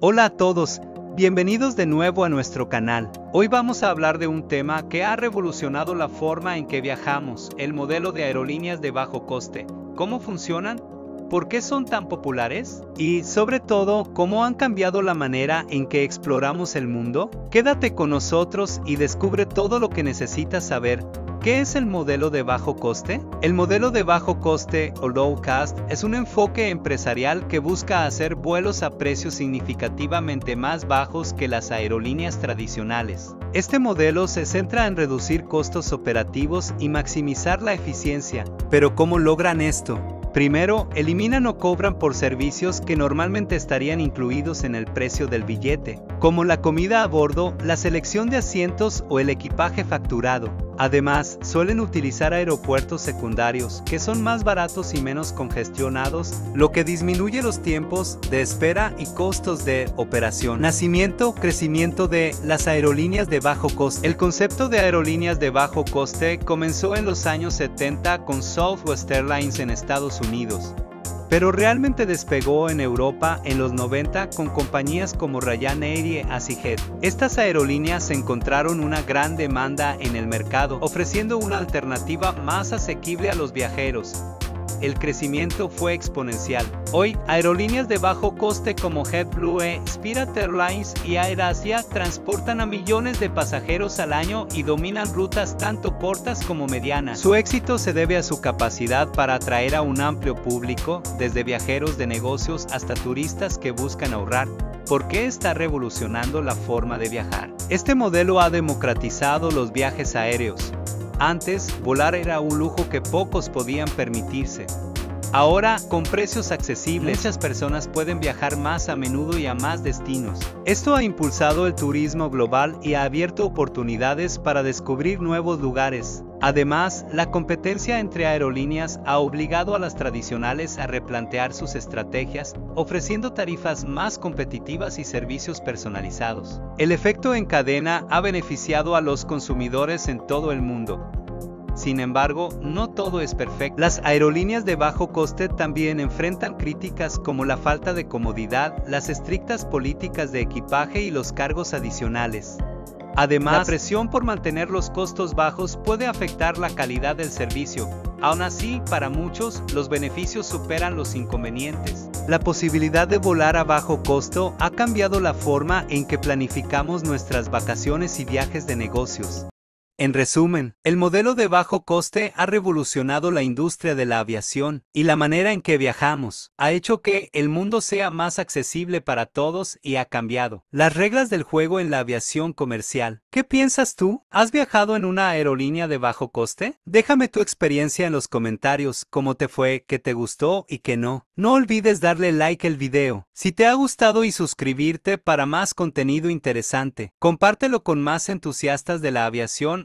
Hola a todos, bienvenidos de nuevo a nuestro canal. Hoy vamos a hablar de un tema que ha revolucionado la forma en que viajamos, el modelo de aerolíneas de bajo coste, cómo funcionan, por qué son tan populares y, sobre todo, cómo han cambiado la manera en que exploramos el mundo. Quédate con nosotros y descubre todo lo que necesitas saber. ¿Qué es el modelo de bajo coste? El modelo de bajo coste o low cost es un enfoque empresarial que busca hacer vuelos a precios significativamente más bajos que las aerolíneas tradicionales. Este modelo se centra en reducir costos operativos y maximizar la eficiencia. Pero ¿cómo logran esto? Primero, eliminan o cobran por servicios que normalmente estarían incluidos en el precio del billete, como la comida a bordo, la selección de asientos o el equipaje facturado. Además, suelen utilizar aeropuertos secundarios, que son más baratos y menos congestionados, lo que disminuye los tiempos de espera y costos de operación. Crecimiento de las aerolíneas de bajo coste. El concepto de aerolíneas de bajo coste comenzó en los años 70 con Southwest Airlines en Estados Unidos, pero realmente despegó en Europa en los 90 con compañías como Ryanair y easyJet. Estas aerolíneas encontraron una gran demanda en el mercado, ofreciendo una alternativa más asequible a los viajeros. El crecimiento fue exponencial. Hoy, aerolíneas de bajo coste como JetBlue, Spirit Airlines y AirAsia transportan a millones de pasajeros al año y dominan rutas tanto cortas como medianas. Su éxito se debe a su capacidad para atraer a un amplio público, desde viajeros de negocios hasta turistas que buscan ahorrar. ¿Por qué está revolucionando la forma de viajar? Este modelo ha democratizado los viajes aéreos. Antes, volar era un lujo que pocos podían permitirse. Ahora, con precios accesibles, muchas personas pueden viajar más a menudo y a más destinos. Esto ha impulsado el turismo global y ha abierto oportunidades para descubrir nuevos lugares. Además, la competencia entre aerolíneas ha obligado a las tradicionales a replantear sus estrategias, ofreciendo tarifas más competitivas y servicios personalizados. El efecto en cadena ha beneficiado a los consumidores en todo el mundo. Sin embargo, no todo es perfecto. Las aerolíneas de bajo coste también enfrentan críticas como la falta de comodidad, las estrictas políticas de equipaje y los cargos adicionales. Además, la presión por mantener los costos bajos puede afectar la calidad del servicio. Aún así, para muchos, los beneficios superan los inconvenientes. La posibilidad de volar a bajo costo ha cambiado la forma en que planificamos nuestras vacaciones y viajes de negocios. En resumen, el modelo de bajo coste ha revolucionado la industria de la aviación y la manera en que viajamos. Ha hecho que el mundo sea más accesible para todos y ha cambiado las reglas del juego en la aviación comercial. ¿Qué piensas tú? ¿Has viajado en una aerolínea de bajo coste? Déjame tu experiencia en los comentarios, cómo te fue, qué te gustó y qué no. No olvides darle like al video si te ha gustado y suscribirte para más contenido interesante. Compártelo con más entusiastas de la aviación.